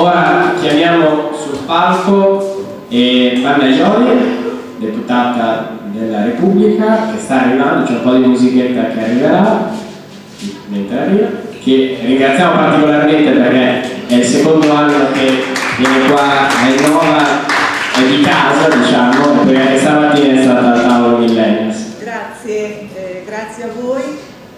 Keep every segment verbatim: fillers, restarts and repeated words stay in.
Ora chiamiamo sul palco eh, Vanna Iori, deputata della Repubblica, che sta arrivando, c'è un po' di musichetta che arriverà, che ringraziamo particolarmente perché è il secondo anno che viene qua, è nuova, è di casa, diciamo, perché stamattina è stata al tavolo Millennials. Grazie, eh, grazie a voi.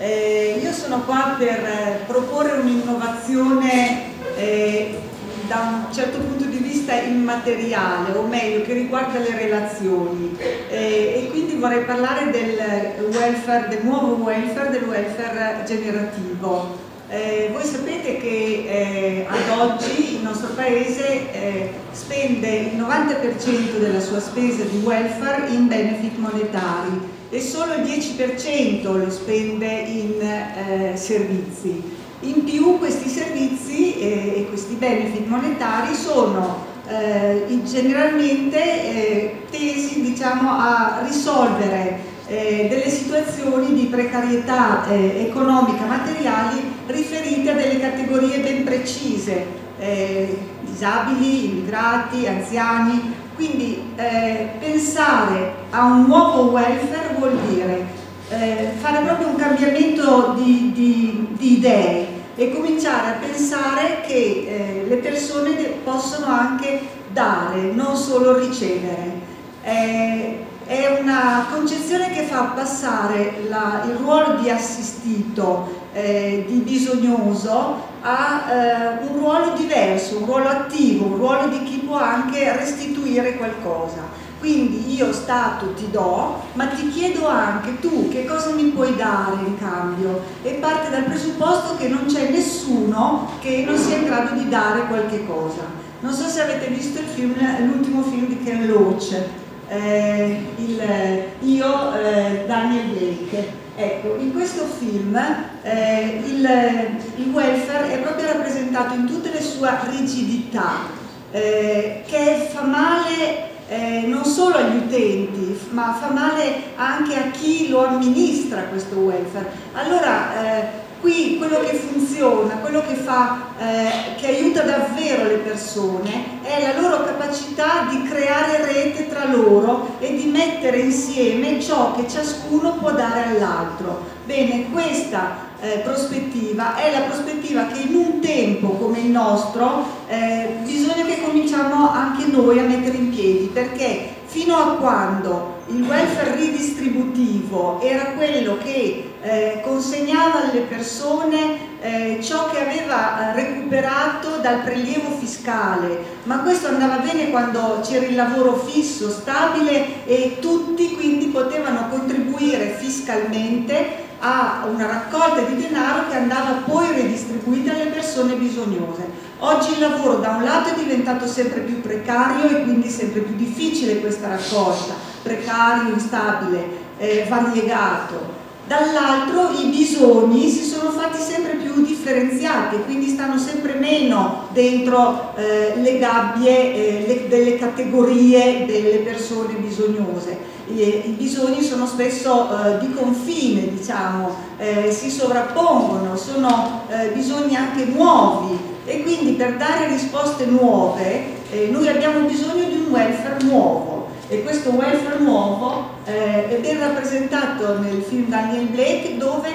Eh, io sono qua per proporre un'innovazione eh, da un certo punto di vista immateriale, o meglio, che riguarda le relazioni. Eh, e quindi vorrei parlare del welfare, del nuovo welfare, del welfare generativo. Eh, voi sapete che eh, ad oggi il nostro Paese eh, spende il novanta per cento della sua spesa di welfare in benefit monetari e solo il dieci per cento lo spende in eh, servizi. In più questi servizi eh, e questi benefit monetari sono eh, generalmente eh, tesi, diciamo, a risolvere Eh, delle situazioni di precarietà eh, economica materiali riferite a delle categorie ben precise, eh, disabili, immigrati, anziani. Quindi eh, pensare a un nuovo welfare vuol dire eh, fare proprio un cambiamento di, di, di idee e cominciare a pensare che eh, le persone possono anche dare, non solo ricevere. Eh, È una concezione che fa passare la, il ruolo di assistito, eh, di bisognoso, a eh, un ruolo diverso, un ruolo attivo, un ruolo di chi può anche restituire qualcosa. Quindi io Stato ti do, ma ti chiedo anche tu che cosa mi puoi dare in cambio, e parte dal presupposto che non c'è nessuno che non sia in grado di dare qualche cosa. Non so se avete visto l'ultimo film, film di Ken Loach, Eh, il, io, eh, Daniel Blake. Ecco, in questo film eh, il, il welfare è proprio rappresentato in tutta la sua rigidità, eh, che fa male eh, non solo agli utenti, ma fa male anche a chi lo amministra questo welfare. Allora, eh, qui quello che funziona, quello che, fa, eh, che aiuta davvero le persone è la loro capacità di creare rete tra loro e di mettere insieme ciò che ciascuno può dare all'altro. Bene, questa eh, prospettiva è la prospettiva che in un tempo come il nostro eh, bisogna che cominciamo anche noi a mettere in piedi, perché fino a quando il welfare ridistributivo era quello che eh, consegnava alle persone eh, ciò che aveva recuperato dal prelievo fiscale, ma questo andava bene quando c'era il lavoro fisso, stabile, e tutti quindi potevano contribuire fiscalmente a una raccolta di denaro che andava poi redistribuita alle persone bisognose. Oggi il lavoro da un lato è diventato sempre più precario e quindi sempre più difficile questa raccolta, precario, instabile, eh, variegato. Dall'altro i bisogni si sono fatti sempre più differenziati, quindi stanno sempre meno dentro eh, le gabbie eh, le, delle categorie delle persone bisognose. I, i bisogni sono spesso eh, di confine, diciamo, eh, si sovrappongono, sono eh, bisogni anche nuovi, e quindi per dare risposte nuove eh, noi abbiamo bisogno di un welfare nuovo. E questo welfare nuovo eh, è ben rappresentato nel film Daniel Blake, dove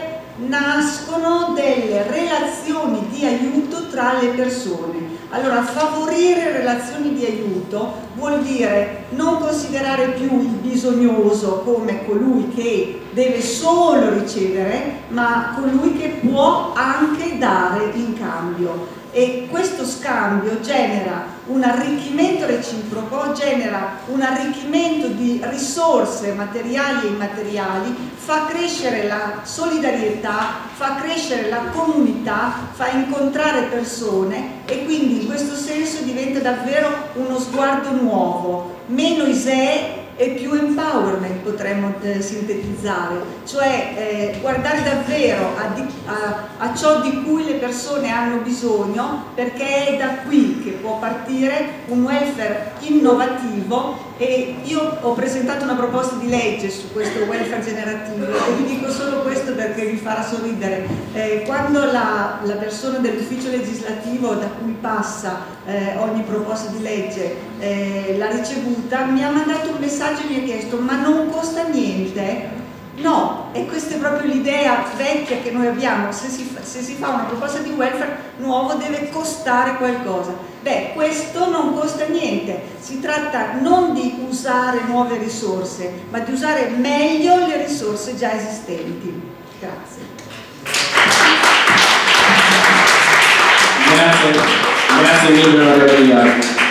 nascono delle relazioni di aiuto tra le persone. Allora, favorire relazioni di aiuto vuol dire non considerare più il bisognoso come colui che deve solo ricevere, ma colui che può anche dare in cambio. E questo scambio genera un arricchimento reciproco, genera un arricchimento di risorse materiali e immateriali, fa crescere la solidarietà, fa crescere la comunità, fa incontrare persone, e quindi in questo senso diventa davvero uno sguardo nuovo, meno I S E E e più empowerment, potremmo eh, sintetizzare, cioè eh, guardare davvero a, di, a, a ciò di cui le persone hanno bisogno, perché è da qui che può partire un welfare innovativo, e io ho presentato una proposta di legge su questo welfare generativo e vi dico solo questo perché vi farà sorridere. Eh, quando la, la persona dell'ufficio legislativo da cui passa eh, ogni proposta di legge eh, l'ha ricevuta, mi ha mandato un messaggio e mi ha chiesto: ma non costa niente? No, e questa è proprio l'idea vecchia che noi abbiamo: se si, fa, se si fa una proposta di welfare nuovo deve costare qualcosa. Beh, questo non costa niente, si tratta non di usare nuove risorse, ma di usare meglio le risorse già esistenti. Grazie. Grazie, grazie mille, onorevole.